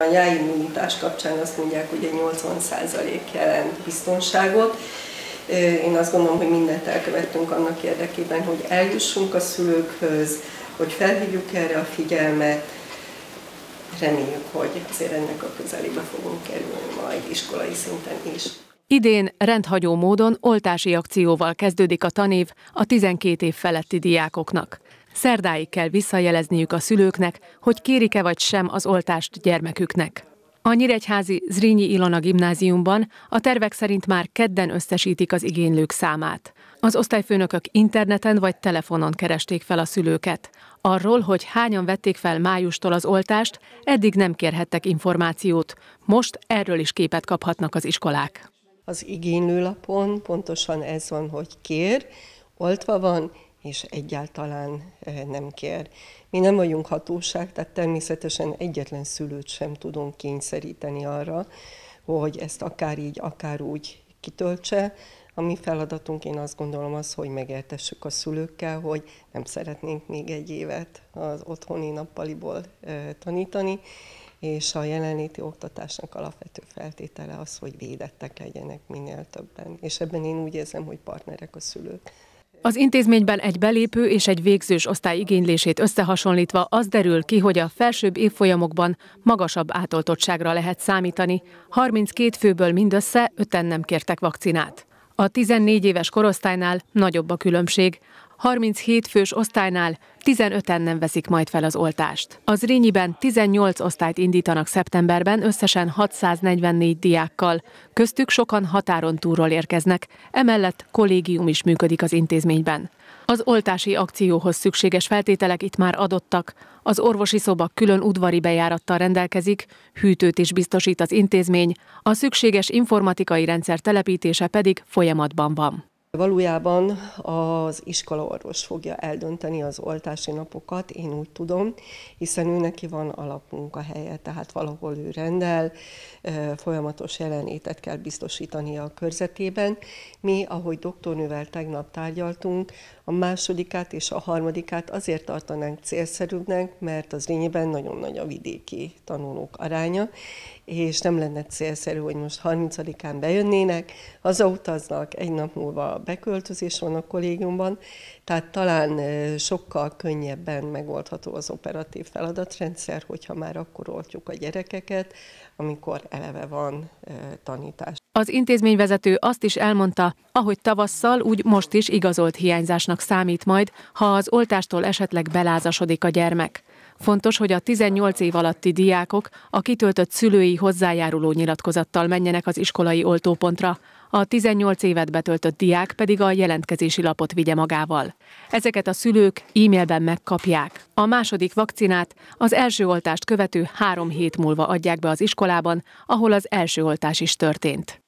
A nyájimmunitás kapcsán azt mondják, hogy a 80% jelent biztonságot. Én azt gondolom, hogy mindent elkövettünk annak érdekében, hogy eljussunk a szülőkhöz, hogy felhívjuk erre a figyelmet. Reméljük, hogy azért ennek a közelébe fogunk kerülni majd iskolai szinten is. Idén rendhagyó módon oltási akcióval kezdődik a tanév a 12 év feletti diákoknak. Szerdáig kell visszajelezniük a szülőknek, hogy kérik-e vagy sem az oltást gyermeküknek. A nyíregyházi Zrínyi Ilona gimnáziumban a tervek szerint már kedden összesítik az igénylők számát. Az osztályfőnökök interneten vagy telefonon keresték fel a szülőket. Arról, hogy hányan vették fel májustól az oltást, eddig nem kérhettek információt. Most erről is képet kaphatnak az iskolák. Az igénylőlapon pontosan ez van, hogy kér, oltva van, és egyáltalán nem kér. Mi nem vagyunk hatóság, tehát természetesen egyetlen szülőt sem tudunk kényszeríteni arra, hogy ezt akár így, akár úgy kitöltse. A mi feladatunk, én azt gondolom, az, hogy megértessük a szülőkkel, hogy nem szeretnénk még egy évet az otthoni nappaliból tanítani, és a jelenléti oktatásnak alapvető feltétele az, hogy védettek legyenek minél többen. És ebben én úgy érzem, hogy partnerek a szülők. Az intézményben egy belépő és egy végzős osztály igénylését összehasonlítva az derül ki, hogy a felsőbb évfolyamokban magasabb átoltottságra lehet számítani. 32 főből mindössze 5-en nem kértek vakcinát. A 14 éves korosztálynál nagyobb a különbség. 37 fős osztálynál 15-en nem veszik majd fel az oltást. Az Rényiben 18 osztályt indítanak szeptemberben összesen 644 diákkal. Köztük sokan határon túlról érkeznek, emellett kollégium is működik az intézményben. Az oltási akcióhoz szükséges feltételek itt már adottak. Az orvosi szoba külön udvari bejárattal rendelkezik, hűtőt is biztosít az intézmény, a szükséges informatikai rendszer telepítése pedig folyamatban van. Valójában az iskolaorvos fogja eldönteni az oltási napokat, én úgy tudom, hiszen ő neki van alapmunkahelye, tehát valahol ő rendel, folyamatos jelenlétet kell biztosítania a körzetében. Mi, ahogy doktornővel tegnap tárgyaltunk, a másodikát és a harmadikát azért tartanánk célszerűbbnek, mert az Rényiben nagyon nagy a vidéki tanulók aránya, és nem lenne célszerű, hogy most 30-án bejönnének, hazautaznak, egy nap múlva beköltözés van a kollégiumban, tehát talán sokkal könnyebben megoldható az operatív feladatrendszer, hogyha már akkor oltjuk a gyerekeket, amikor eleve van tanítás. Az intézményvezető azt is elmondta, ahogy tavasszal, úgy most is igazolt hiányzásnak számít majd, ha az oltástól esetleg belázasodik a gyermek. Fontos, hogy a 18 év alatti diákok a kitöltött szülői hozzájáruló nyilatkozattal menjenek az iskolai oltópontra, a 18 évet betöltött diák pedig a jelentkezési lapot vigye magával. Ezeket a szülők e-mailben megkapják. A második vakcinát az első oltást követő 3 hét múlva adják be az iskolában, ahol az első oltás is történt.